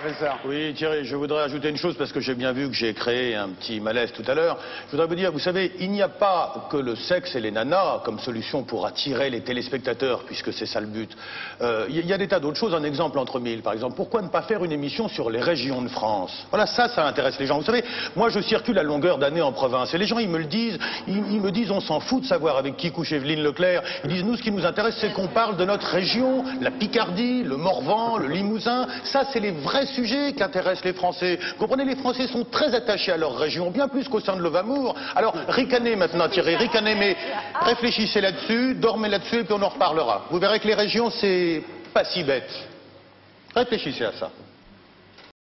professeur. Oui, Thierry, je voudrais ajouter une chose parce que j'ai bien vu que j'ai créé un petit malaise tout à l'heure. Je voudrais vous dire, vous savez, il n'y a pas que le sexe et les nanas comme solution pour attirer les téléspectateurs, puisque c'est ça le but. Il y a des tas d'autres choses, un exemple entre mille, par exemple. Pourquoi ne pas faire une émission sur les régions de France? Voilà, ça intéresse les gens. Vous savez, moi, je circule à longueur d'année en province et les gens, ils me le disent, ils me disent, on s'en fout de savoir avec qui couche Evelyne Leclerc. Ils disent, nous, ce qui nous intéresse, c'est qu'on parle de notre région, la Picardie, le Morvan, le Limousin. Ça, c'est les vrais sujets qui intéressent les Français. Vous comprenez, les Français sont très attachés à leur région, bien plus qu'au sein de Lovamour. Alors, ricanez maintenant, Thierry, ricanez, mais réfléchissez là-dessus, dormez là-dessus, et puis on en reparlera. Vous verrez que les régions, c'est pas si bête. Réfléchissez à ça.